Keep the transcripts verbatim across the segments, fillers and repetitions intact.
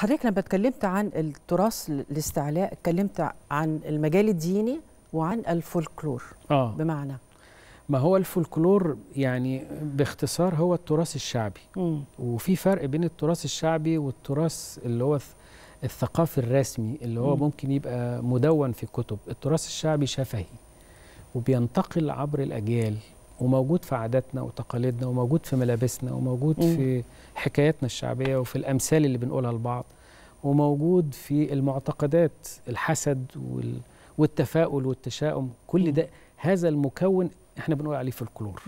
حضرتك لما اتكلمت عن التراث الاستعلاء اتكلمت عن المجال الديني وعن الفولكلور. آه. بمعنى ما هو الفولكلور؟ يعني باختصار هو التراث الشعبي. مم. وفي فرق بين التراث الشعبي والتراث اللي هو الثقافي الرسمي اللي هو مم. ممكن يبقى مدون في كتب. التراث الشعبي شفهي وبينتقل عبر الأجيال وموجود في عاداتنا وتقاليدنا وموجود في ملابسنا وموجود مم. في حكاياتنا الشعبية وفي الأمثال اللي بنقولها لبعض وموجود في المعتقدات، الحسد وال... والتفاؤل والتشاؤم، كل ده هذا المكون احنا بنقول عليه فولكلور.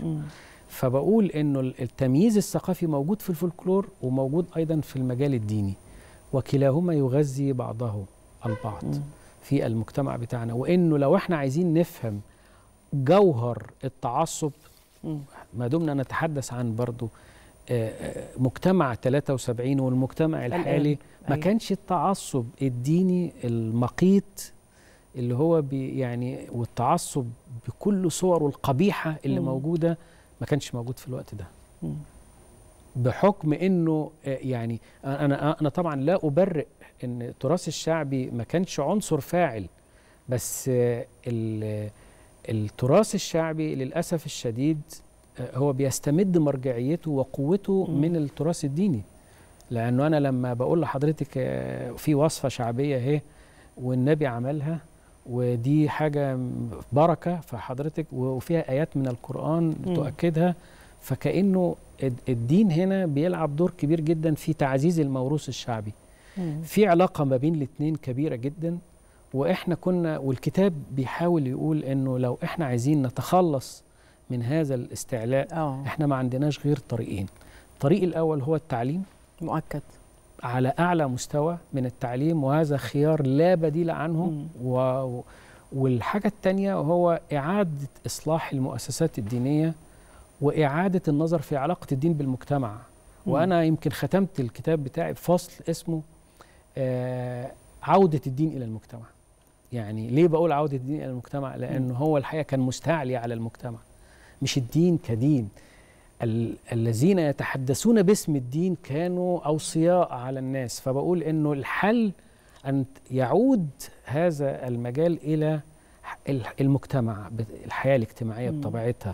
فبقول انه التمييز الثقافي موجود في الفولكلور وموجود ايضا في المجال الديني، وكلاهما يغذي بعضه البعض مم. في المجتمع بتاعنا. وانه لو احنا عايزين نفهم جوهر التعصب، ما دمنا نتحدث عن برضو مجتمع ثلاثة وسبعين والمجتمع الحالي، ما كانش التعصب الديني المقيت اللي هو بي يعني والتعصب بكل صوره القبيحة اللي مم. موجودة، ما كانش موجود في الوقت ده. مم. بحكم انه يعني انا انا طبعا لا ابرئ ان التراث الشعبي ما كانش عنصر فاعل، بس التراث الشعبي للأسف الشديد هو بيستمد مرجعيته وقوته مم. من التراث الديني. لأنه أنا لما بقول لحضرتك في وصفة شعبية اهي والنبي عملها ودي حاجة بركة فحضرتك وفيها آيات من القرآن مم. تؤكدها، فكأنه الدين هنا بيلعب دور كبير جدا في تعزيز الموروث الشعبي. مم. في علاقة ما بين الاثنين كبيرة جدا، واحنا كنا والكتاب بيحاول يقول انه لو احنا عايزين نتخلص من هذا الاستعلاء أوه. احنا ما عندناش غير طريقين. الطريق الاول هو التعليم مؤكد على اعلى مستوى من التعليم، وهذا خيار لا بديل عنه. و... والحاجه الثانيه هو اعاده اصلاح المؤسسات الدينيه واعاده النظر في علاقه الدين بالمجتمع. مم. وانا يمكن ختمت الكتاب بتاعي بفصل اسمه آه عوده الدين الى المجتمع. يعني ليه بقول عودة الدين إلى المجتمع؟ لأنه هو الحقيقة كان مستعلي على المجتمع، مش الدين كدين. ال الذين يتحدثون باسم الدين كانوا أوصياء على الناس. فبقول إنه الحل أن يعود هذا المجال إلى المجتمع، الحياة الاجتماعية بطبيعتها.